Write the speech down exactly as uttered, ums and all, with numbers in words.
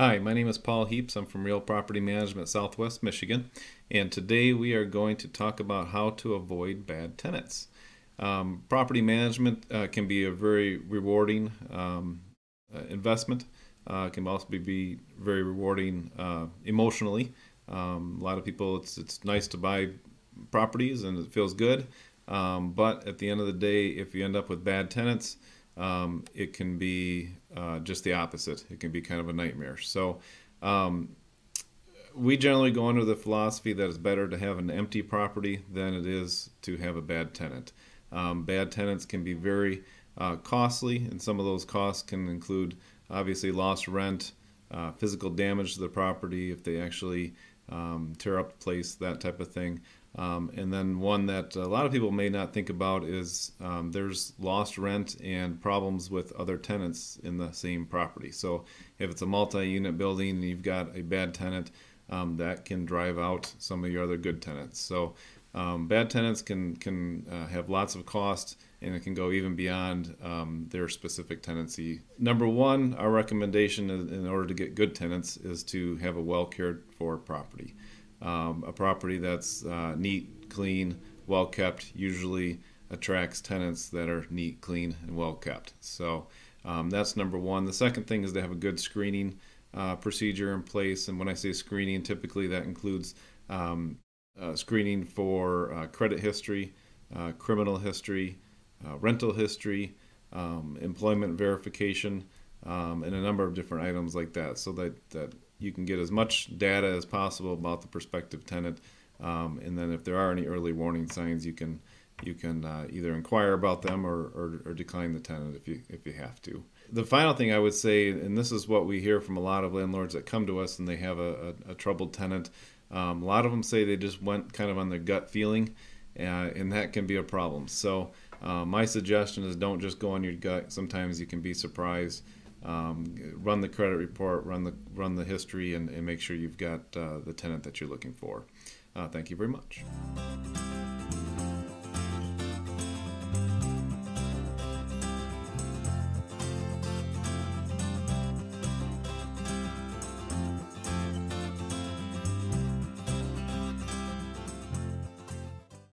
Hi, my name is Paul Heaps. I'm from Real Property Management Southwest Michigan, and today we are going to talk about how to avoid bad tenants. Um, property management uh, can be a very rewarding um, uh, investment. Uh, it can also be, be very rewarding uh, emotionally. Um, a lot of people, it's, it's nice to buy properties and it feels good, um, but at the end of the day, if you end up with bad tenants, Um, it can be uh, just the opposite. It can be kind of a nightmare. So um, we generally go under the philosophy that it's better to have an empty property than it is to have a bad tenant. Um, bad tenants can be very uh, costly, and some of those costs can include obviously lost rent, uh, physical damage to the property if they actually um, tear up the place, that type of thing. Um, and then one that a lot of people may not think about is um, there's lost rent and problems with other tenants in the same property. So if it's a multi-unit building and you've got a bad tenant, um, that can drive out some of your other good tenants. So um, bad tenants can, can uh, have lots of cost, and it can go even beyond um, their specific tenancy. Number one, our recommendation in order to get good tenants is to have a well-cared for property. Um, a property that's uh, neat, clean, well kept usually attracts tenants that are neat, clean, and well kept. So um, that's number one. The second thing is to have a good screening uh, procedure in place. And when I say screening, typically that includes um, uh, screening for uh, credit history, uh, criminal history, uh, rental history, um, employment verification, um, and a number of different items like that, so that, that you can get as much data as possible about the prospective tenant, um, and then if there are any early warning signs, you can you can uh, either inquire about them or, or, or decline the tenant if you if you have to. The final thing I would say, and this is what we hear from a lot of landlords that come to us and they have a, a, a troubled tenant, um, a lot of them say they just went kind of on their gut feeling, uh, and that can be a problem. So uh, my suggestion is don't just go on your gut. Sometimes you can be surprised. Um, run the credit report, run the run the history, and, and make sure you've got uh, the tenant that you're looking for. Uh, thank you very much.